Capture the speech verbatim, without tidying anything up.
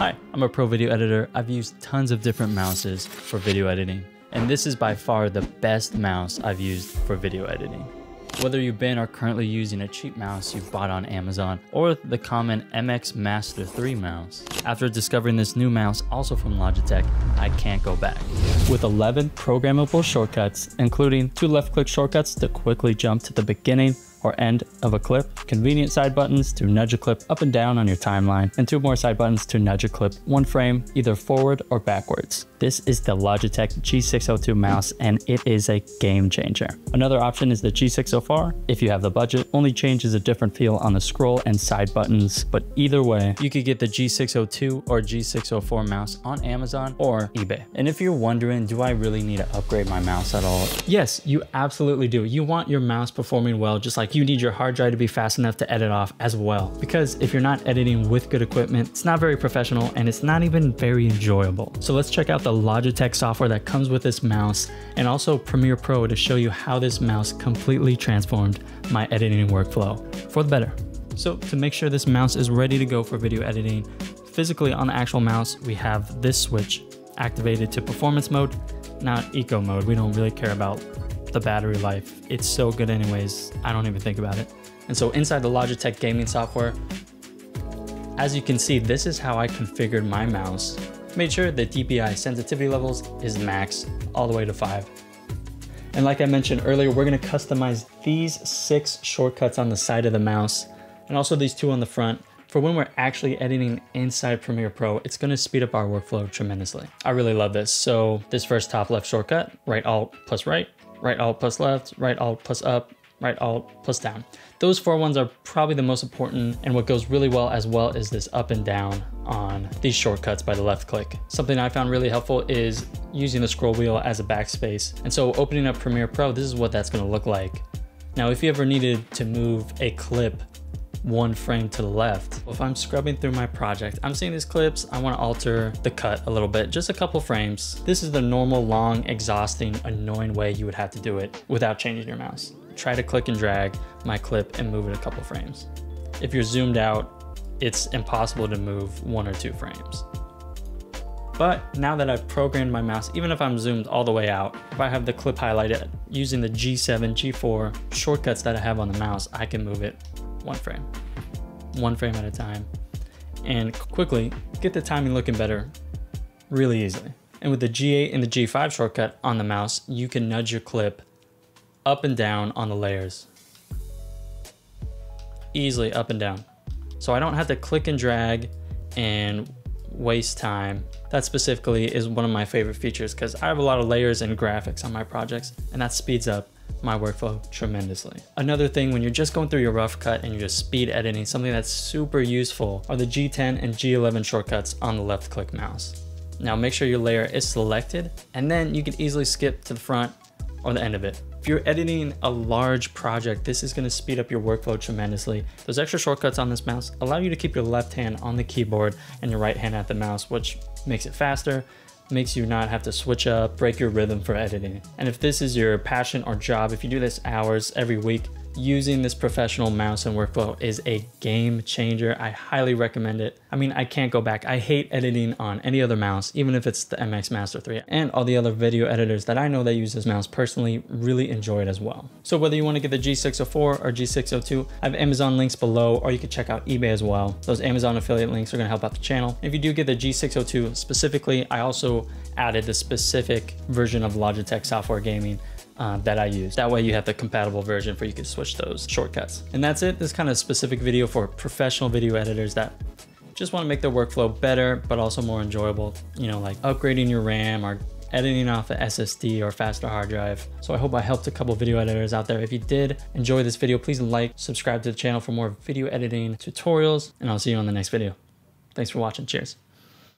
Hi, I'm a pro video editor. I've used tons of different mouses for video editing, and this is by far the best mouse I've used for video editing. Whether you've been or currently using a cheap mouse you've bought on Amazon or the common M X Master three mouse, after discovering this new mouse also from Logitech, I can't go back. With eleven programmable shortcuts, including two left-click shortcuts to quickly jump to the beginning or end of a clip, convenient side buttons to nudge a clip up and down on your timeline, and two more side buttons to nudge a clip one frame either forward or backwards. This is the Logitech G six oh two mouse, and it is a game changer. Another option is the G six oh four. If you have the budget, only changes a different feel on the scroll and side buttons, but either way, you could get the G six oh two or G six oh four mouse on Amazon or eBay. And if you're wondering, do I really need to upgrade my mouse at all? Yes, you absolutely do. You want your mouse performing well, just like you need your hard drive to be fast enough to edit off as well, because if you're not editing with good equipment, it's not very professional and it's not even very enjoyable. So let's check out the Logitech software that comes with this mouse, and also Premiere Pro, to show you how this mouse completely transformed my editing workflow for the better. So to make sure this mouse is ready to go for video editing, physically on the actual mouse, we have this switch activated to performance mode, not eco mode. We don't really care about the battery life. It's so good anyways, I don't even think about it. And so inside the Logitech gaming software, as you can see, this is how I configured my mouse. Made sure the D P I sensitivity levels is max all the way to five. And like I mentioned earlier, we're gonna customize these six shortcuts on the side of the mouse, and also these two on the front, for when we're actually editing inside Premiere Pro. It's gonna speed up our workflow tremendously. I really love this. So this first top left shortcut, right alt plus right, right alt plus left, right alt plus up, right alt plus down. Those four ones are probably the most important, and what goes really well as well is this up and down on these shortcuts by the left click. Something I found really helpful is using the scroll wheel as a backspace. And so opening up Premiere Pro, this is what that's gonna look like. Now, if you ever needed to move a clip one frame to the left, if I'm scrubbing through my project, I'm seeing these clips, I want to alter the cut a little bit, just a couple frames. This is the normal, long, exhausting, annoying way you would have to do it without changing your mouse. Try to click and drag my clip and move it a couple frames. If you're zoomed out, it's impossible to move one or two frames. But now that I've programmed my mouse, even if I'm zoomed all the way out, if I have the clip highlighted using the G seven, G four shortcuts that I have on the mouse, I can move it one frame, one frame at a time, and quickly get the timing looking better really easily. And with the G eight and the G five shortcut on the mouse, you can nudge your clip up and down on the layers, easily up and down. So I don't have to click and drag and waste time. That specifically is one of my favorite features, because I have a lot of layers and graphics on my projects, and that speeds up my workflow tremendously. Another thing, when you're just going through your rough cut and you're just speed editing, something that's super useful are the G ten and G eleven shortcuts on the left click mouse. Now make sure your layer is selected, and then you can easily skip to the front or the end of it. If you're editing a large project, this is gonna speed up your workflow tremendously. Those extra shortcuts on this mouse allow you to keep your left hand on the keyboard and your right hand at the mouse, which makes it faster, makes you not have to switch up, break your rhythm for editing. And if this is your passion or job, if you do this hours every week, using this professional mouse and workflow is a game changer. I highly recommend it. I mean, I can't go back. I hate editing on any other mouse, even if it's the M X Master three, and all the other video editors that I know that use this mouse personally really enjoy it as well. So whether you want to get the G six oh four or G six oh two, I have Amazon links below, or you can check out eBay as well. Those Amazon affiliate links are going to help out the channel. If you do get the G six oh two specifically, I also added the specific version of Logitech Software Gaming Uh, that I use. That way you have the compatible version for you can switch those shortcuts. And that's it. This kind of specific video for professional video editors that just want to make their workflow better, but also more enjoyable, you know, like upgrading your RAM or editing off an S S D or faster hard drive. So I hope I helped a couple video editors out there. If you did enjoy this video, please like, subscribe to the channel for more video editing tutorials, and I'll see you on the next video. Thanks for watching. Cheers.